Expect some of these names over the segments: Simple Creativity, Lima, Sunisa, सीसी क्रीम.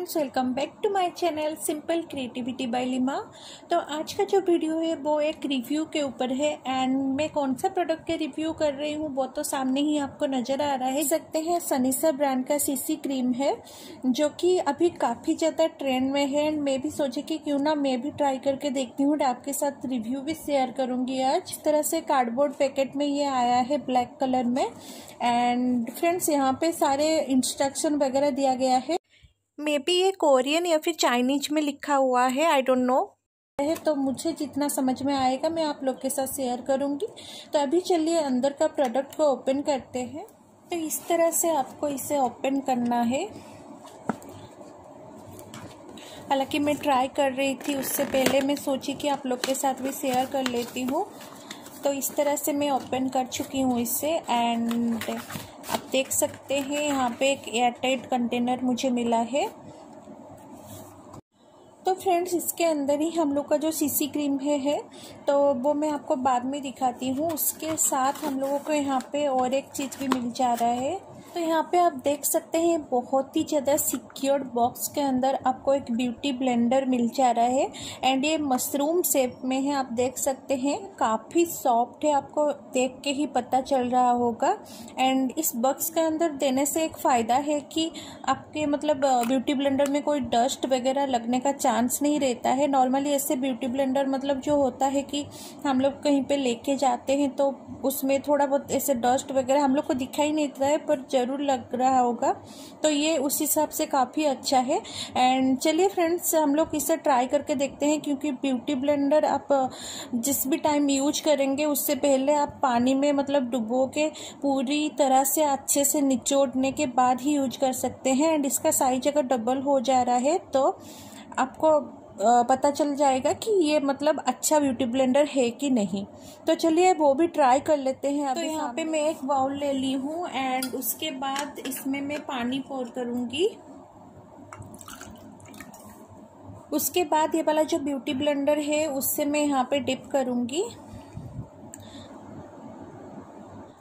Friends, welcome back to my channel simple creativity by lima. तो आज का जो वीडियो है वो एक रिव्यू के ऊपर है एंड मैं कौन सा प्रोडक्ट के रिव्यू कर रही हूँ वो तो सामने ही आपको नज़र आ रहा है। सकते हैं सनीसा ब्रांड का सीसी क्रीम है जो कि अभी काफ़ी ज़्यादा ट्रेंड में है एंड मैं भी सोची कि क्यों ना मैं भी ट्राई करके देखती हूँ, आपके साथ रिव्यू भी शेयर करूँगी। आज इस तरह से कार्डबोर्ड पैकेट में ये आया है ब्लैक कलर में एंड फ्रेंड्स यहाँ पर सारे इंस्ट्रक्शन वगैरह दिया गया है। मे बी ये कोरियन या फिर चाइनीज में लिखा हुआ है, आई डोंट नो है, तो मुझे जितना समझ में आएगा मैं आप लोग के साथ शेयर करूंगी। तो अभी चलिए अंदर का प्रोडक्ट को ओपन करते हैं। तो इस तरह से आपको इसे ओपन करना है। हालांकि मैं ट्राई कर रही थी उससे पहले मैं सोची कि आप लोग के साथ भी शेयर कर लेती हूँ। तो इस तरह से मैं ओपन कर चुकी हूँ इसे एंड आप देख सकते हैं यहाँ पे एक एयरटाइट कंटेनर मुझे मिला है। तो फ्रेंड्स इसके अंदर ही हम लोग का जो सीसी क्रीम है तो वो मैं आपको बाद में दिखाती हूँ। उसके साथ हम लोगों को यहाँ पे और एक चीज़ भी मिल जा रहा है। तो यहाँ पे आप देख सकते हैं बहुत ही ज़्यादा सिक्योर्ड बॉक्स के अंदर आपको एक ब्यूटी ब्लेंडर मिल जा रहा है एंड ये मशरूम शेप में है, आप देख सकते हैं काफ़ी सॉफ्ट है, आपको देख के ही पता चल रहा होगा। एंड इस बॉक्स के अंदर देने से एक फ़ायदा है कि आपके मतलब ब्यूटी ब्लेंडर में कोई डस्ट वगैरह लगने का चांस नहीं रहता है। नॉर्मली ऐसे ब्यूटी ब्लेंडर मतलब जो होता है कि हम लोग कहीं पर लेके जाते हैं तो उसमें थोड़ा बहुत ऐसे डस्ट वगैरह हम लोग को दिखाई नहीं देता है पर ज़रूर लग रहा होगा, तो ये उस हिसाब से काफ़ी अच्छा है। एंड चलिए फ्रेंड्स हम लोग इसे ट्राई करके देखते हैं, क्योंकि ब्यूटी ब्लेंडर आप जिस भी टाइम यूज करेंगे उससे पहले आप पानी में मतलब डुबो के पूरी तरह से अच्छे से निचोड़ने के बाद ही यूज कर सकते हैं। एंड इसका साइज अगर डबल हो जा रहा है तो आपको पता चल जाएगा कि ये मतलब अच्छा ब्यूटी ब्लेंडर है कि नहीं। तो चलिए वो भी ट्राई कर लेते हैं। तो यहाँ पे मैं एक बाउल ले ली हूँ एंड उसके बाद इसमें मैं पानी पोर करूँगी। उसके बाद ये वाला जो ब्यूटी ब्लेंडर है उससे मैं यहाँ पे डिप करूँगी।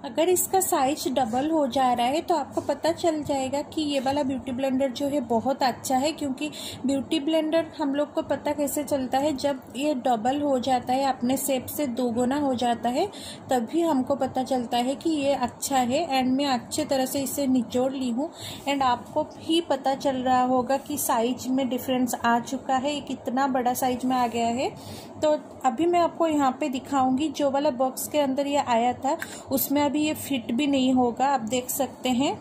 अगर इसका साइज डबल हो जा रहा है तो आपको पता चल जाएगा कि ये वाला ब्यूटी ब्लेंडर जो है बहुत अच्छा है, क्योंकि ब्यूटी ब्लेंडर हम लोग को पता कैसे चलता है, जब ये डबल हो जाता है अपने शेप से दोगुना हो जाता है तभी हमको पता चलता है कि ये अच्छा है। एंड मैं अच्छे तरह से इसे निचोड़ ली हूँ एंड आपको भी पता चल रहा होगा कि साइज में डिफरेंस आ चुका है, ये कितना बड़ा साइज में आ गया है। तो अभी मैं आपको यहाँ पे दिखाऊंगी जो वाला बॉक्स के अंदर ये आया था उसमें अभी ये फिट भी नहीं होगा, आप देख सकते हैं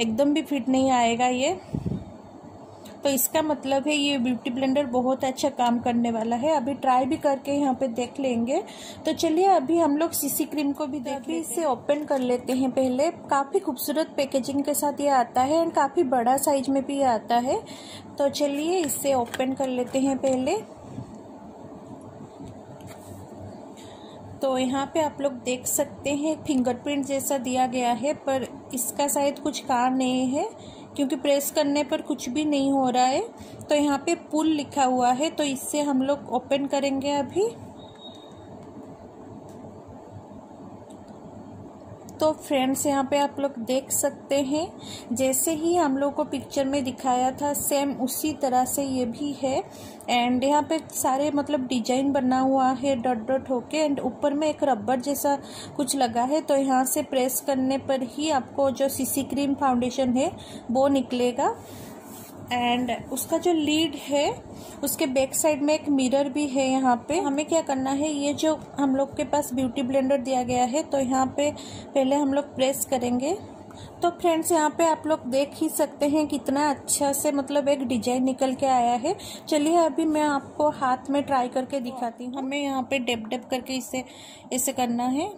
एकदम भी फिट नहीं आएगा ये। तो इसका मतलब है ये ब्यूटी ब्लेंडर बहुत अच्छा काम करने वाला है, अभी ट्राई भी करके यहाँ पे देख लेंगे। तो चलिए अभी हम लोग सीसी क्रीम को भी देख लेते हैं, इसे ओपन कर लेते हैं। पहले काफ़ी खूबसूरत पैकेजिंग के साथ ये आता है एंड काफ़ी बड़ा साइज में भी ये आता है। तो चलिए इसे ओपन कर लेते हैं पहले। तो यहाँ पे आप लोग देख सकते हैं फिंगरप्रिंट जैसा दिया गया है पर इसका शायद कुछ काम नहीं है, क्योंकि प्रेस करने पर कुछ भी नहीं हो रहा है। तो यहाँ पे पुल लिखा हुआ है तो इससे हम लोग ओपन करेंगे अभी। तो फ्रेंड्स यहाँ पे आप लोग देख सकते हैं जैसे ही हम लोग को पिक्चर में दिखाया था सेम उसी तरह से ये भी है एंड यहाँ पे सारे मतलब डिजाइन बना हुआ है डॉट डॉट होके एंड ऊपर में एक रबर जैसा कुछ लगा है। तो यहाँ से प्रेस करने पर ही आपको जो सीसी क्रीम फाउंडेशन है वो निकलेगा। एंड उसका जो लीड है उसके बैक साइड में एक मिरर भी है। यहाँ पे हमें क्या करना है, ये जो हम लोग के पास ब्यूटी ब्लेंडर दिया गया है तो यहाँ पे पहले हम लोग प्रेस करेंगे। तो फ्रेंड्स यहाँ पे आप लोग देख ही सकते हैं कितना अच्छा से मतलब एक डिजाइन निकल के आया है। चलिए अभी मैं आपको हाथ में ट्राई करके दिखाती हूँ। हमें यहाँ पे डेप डेप करके इसे ऐसे करना है।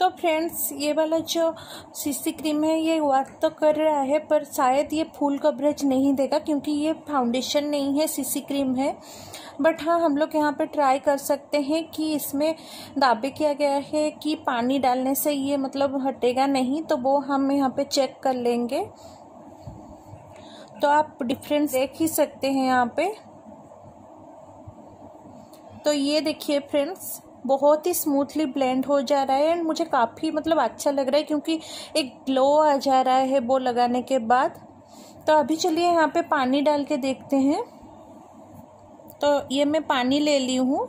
तो फ्रेंड्स ये वाला जो सीसी क्रीम है ये वर्क तो कर रहा है पर शायद ये फुल कवरेज नहीं देगा, क्योंकि ये फाउंडेशन नहीं है सीसी क्रीम है। बट हाँ हम लोग यहाँ पे ट्राई कर सकते हैं कि इसमें दावे किया गया है कि पानी डालने से ये मतलब हटेगा नहीं, तो वो हम यहाँ पे चेक कर लेंगे। तो आप डिफरेंस देख ही सकते हैं यहाँ पे। तो ये देखिए फ्रेंड्स बहुत ही स्मूथली ब्लेंड हो जा रहा है एंड मुझे काफ़ी मतलब अच्छा लग रहा है क्योंकि एक ग्लो आ जा रहा है वो लगाने के बाद। तो अभी चलिए यहाँ पे पानी डाल के देखते हैं। तो ये मैं पानी ले ली हूँ।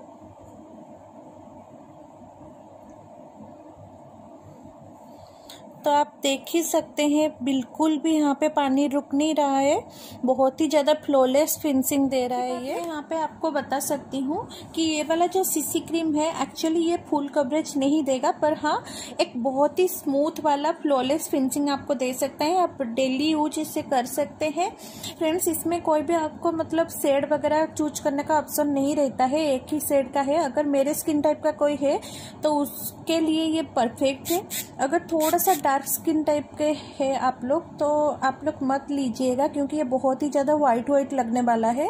तो आप देख ही सकते हैं बिल्कुल भी यहाँ पे पानी रुक नहीं रहा है, बहुत ही ज़्यादा फ्लॉलेस फिनिशिंग दे रहा है। ये यहाँ पे आपको बता सकती हूँ कि ये वाला जो सीसी क्रीम है एक्चुअली ये फुल कवरेज नहीं देगा, पर हाँ एक बहुत ही स्मूथ वाला फ्लॉलेस फिनिशिंग आपको दे सकता है। आप डेली यूज इसे कर सकते हैं। फ्रेंड्स, इसमें कोई भी आपको मतलब शेड वगैरह चूज करने का ऑप्शन नहीं रहता है, एक ही शेड का है। अगर मेरे स्किन टाइप का कोई है तो उसके लिए ये परफेक्ट है। अगर थोड़ा सा डार्क स्किन टाइप के है आप लोग तो आप लोग मत लीजिएगा क्योंकि ये बहुत ही ज़्यादा वाइट वाइट लगने वाला है।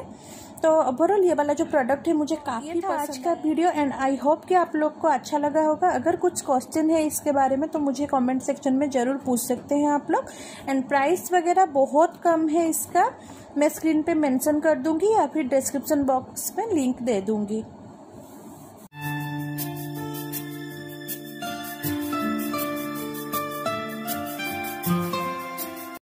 तो ओवरऑल ये वाला जो प्रोडक्ट है मुझे काफ़ी पसंद है। आज का वीडियो एंड आई होप कि आप लोग को अच्छा लगा होगा। अगर कुछ क्वेश्चन है इसके बारे में तो मुझे कमेंट सेक्शन में ज़रूर पूछ सकते हैं आप लोग। एंड प्राइस वगैरह बहुत कम है इसका, मैं स्क्रीन पे मेंशन कर दूंगी या फिर डिस्क्रिप्शन बॉक्स में लिंक दे दूँगी।